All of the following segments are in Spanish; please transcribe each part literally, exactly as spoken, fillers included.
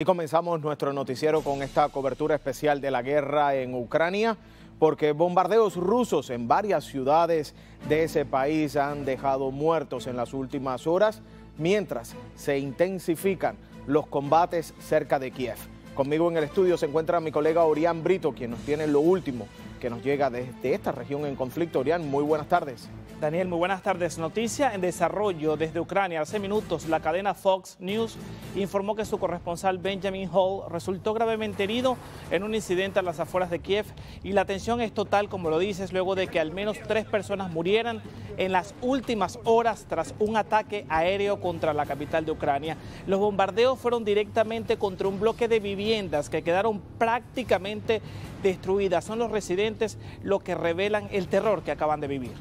Y comenzamos nuestro noticiero con esta cobertura especial de la guerra en Ucrania, porque bombardeos rusos en varias ciudades de ese país han dejado muertos en las últimas horas, mientras se intensifican los combates cerca de Kiev. Conmigo en el estudio se encuentra mi colega Orián Brito, quien nos tiene lo último que nos llega desde esta región en conflicto. Orián, muy buenas tardes. Daniel, muy buenas tardes. Noticia en desarrollo desde Ucrania. Hace minutos la cadena Fox News informó que su corresponsal Benjamin Hall resultó gravemente herido en un incidente a las afueras de Kiev, y la tensión es total, como lo dices, luego de que al menos tres personas murieran en las últimas horas tras un ataque aéreo contra la capital de Ucrania. Los bombardeos fueron directamente contra un bloque de viviendas que quedaron prácticamente destruidas. Son los residentes los que revelan el terror que acaban de vivir.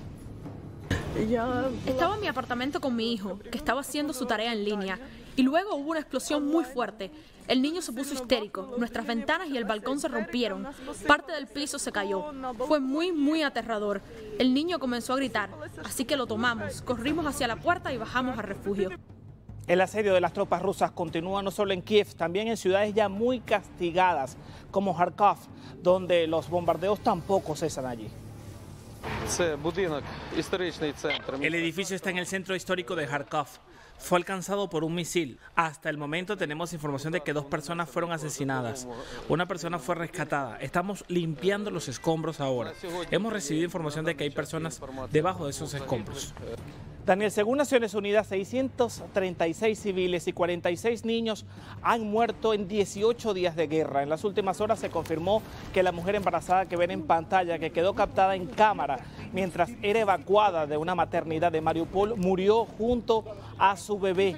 Estaba en mi apartamento con mi hijo, que estaba haciendo su tarea en línea, y luego hubo una explosión muy fuerte. El niño se puso histérico, nuestras ventanas y el balcón se rompieron, parte del piso se cayó. Fue muy, muy aterrador. El niño comenzó a gritar, así que lo tomamos, corrimos hacia la puerta y bajamos al refugio. El asedio de las tropas rusas continúa no solo en Kiev, también en ciudades ya muy castigadas, como Kharkiv, donde los bombardeos tampoco cesan allí. El edificio está en el centro histórico de Kharkiv. Fue alcanzado por un misil. Hasta el momento tenemos información de que dos personas fueron asesinadas. Una persona fue rescatada. Estamos limpiando los escombros ahora. Hemos recibido información de que hay personas debajo de esos escombros. Daniel, según Naciones Unidas, seiscientos treinta y seis civiles y cuarenta y seis niños han muerto en dieciocho días de guerra. En las últimas horas se confirmó que la mujer embarazada que ven en pantalla, que quedó captada en cámara mientras era evacuada de una maternidad de Mariupol, murió junto a su bebé.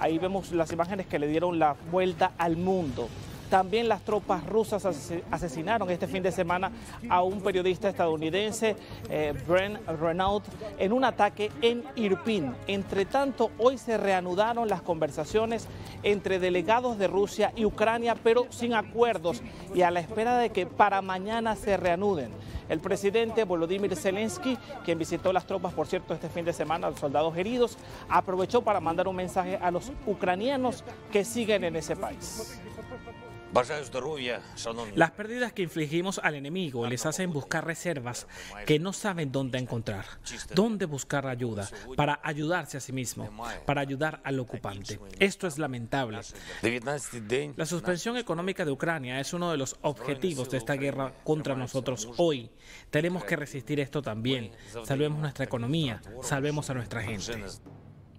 Ahí vemos las imágenes que le dieron la vuelta al mundo. También las tropas rusas asesinaron este fin de semana a un periodista estadounidense, eh, Brent Renault, en un ataque en Irpín. Entre tanto, hoy se reanudaron las conversaciones entre delegados de Rusia y Ucrania, pero sin acuerdos y a la espera de que para mañana se reanuden. El presidente Volodymyr Zelensky, quien visitó las tropas, por cierto, este fin de semana, a los soldados heridos, aprovechó para mandar un mensaje a los ucranianos que siguen en ese país. Las pérdidas que infligimos al enemigo les hacen buscar reservas que no saben dónde encontrar, dónde buscar ayuda, para ayudarse a sí mismo, para ayudar al ocupante. Esto es lamentable. La suspensión económica de Ucrania es uno de los objetivos de esta guerra contra nosotros hoy. Tenemos que resistir esto también. Salvemos nuestra economía, salvemos a nuestra gente.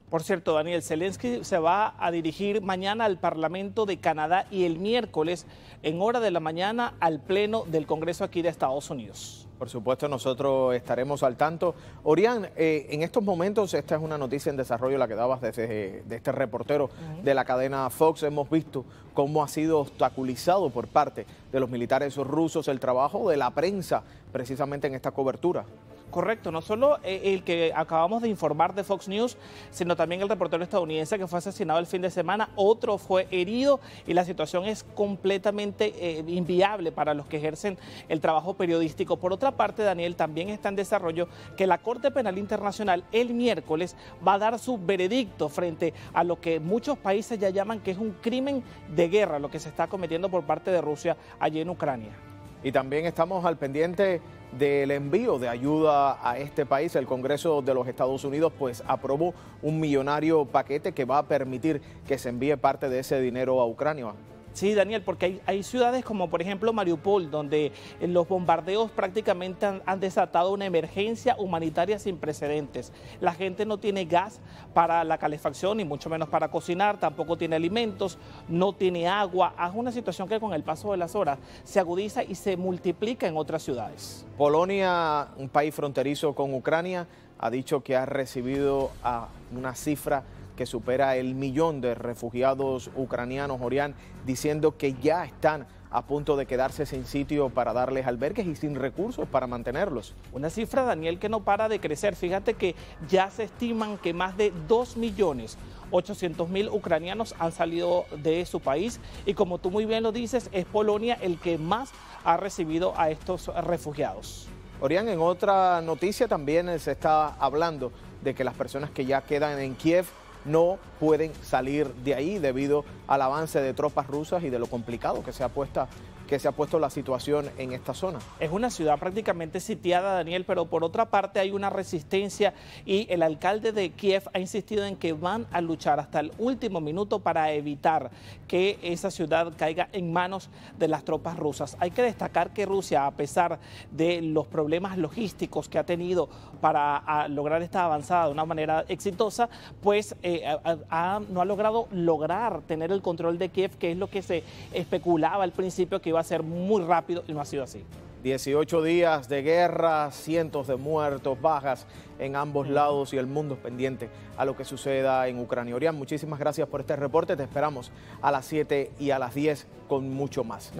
Por cierto, Daniel, Zelensky se va a dirigir mañana al Parlamento de Canadá y el miércoles en hora de la mañana al Pleno del Congreso aquí de Estados Unidos. Por supuesto, nosotros estaremos al tanto. Orián, eh, en estos momentos, esta es una noticia en desarrollo, la que dabas desde, de este reportero uh-huh. de la cadena Fox. Hemos visto cómo ha sido obstaculizado por parte de los militares rusos el trabajo de la prensa precisamente en esta cobertura. Correcto, no solo el que acabamos de informar de Fox News, sino también el reportero estadounidense que fue asesinado el fin de semana, otro fue herido y la situación es completamente eh, inviable para los que ejercen el trabajo periodístico. Por otra parte, Daniel, también está en desarrollo que la Corte Penal Internacional el miércoles va a dar su veredicto frente a lo que muchos países ya llaman que es un crimen de guerra, lo que se está cometiendo por parte de Rusia allí en Ucrania. Y también estamos al pendiente del envío de ayuda a este país. El Congreso de los Estados Unidos pues aprobó un millonario paquete que va a permitir que se envíe parte de ese dinero a Ucrania. Sí, Daniel, porque hay, hay ciudades como por ejemplo Mariupol, donde los bombardeos prácticamente han, han desatado una emergencia humanitaria sin precedentes. La gente no tiene gas para la calefacción y mucho menos para cocinar, tampoco tiene alimentos, no tiene agua. Es una situación que con el paso de las horas se agudiza y se multiplica en otras ciudades. Polonia, un país fronterizo con Ucrania, ha dicho que ha recibido a una cifra que supera el millón de refugiados ucranianos, Orián, diciendo que ya están a punto de quedarse sin sitio para darles albergues y sin recursos para mantenerlos. Una cifra, Daniel, que no para de crecer. Fíjate que ya se estiman que más de dos millones ochocientos mil ucranianos han salido de su país y, como tú muy bien lo dices, es Polonia el que más ha recibido a estos refugiados. Orián, en otra noticia también se está hablando de que las personas que ya quedan en Kiev no pueden salir de ahí debido al avance de tropas rusas y de lo complicado que se ha puesto, que se ha puesto la situación en esta zona. Es una ciudad prácticamente sitiada, Daniel, pero por otra parte hay una resistencia y el alcalde de Kiev ha insistido en que van a luchar hasta el último minuto para evitar que esa ciudad caiga en manos de las tropas rusas. Hay que destacar que Rusia, a pesar de los problemas logísticos que ha tenido para lograr esta avanzada de una manera exitosa, pues eh, ha, no ha logrado lograr tener el control de Kiev, que es lo que se especulaba al principio que iba a ser muy rápido, y no ha sido así. dieciocho días de guerra, cientos de muertos, bajas en ambos lados y el mundo es pendiente a lo que suceda en Ucrania. Orián, muchísimas gracias por este reporte. Te esperamos a las siete y a las diez con mucho más.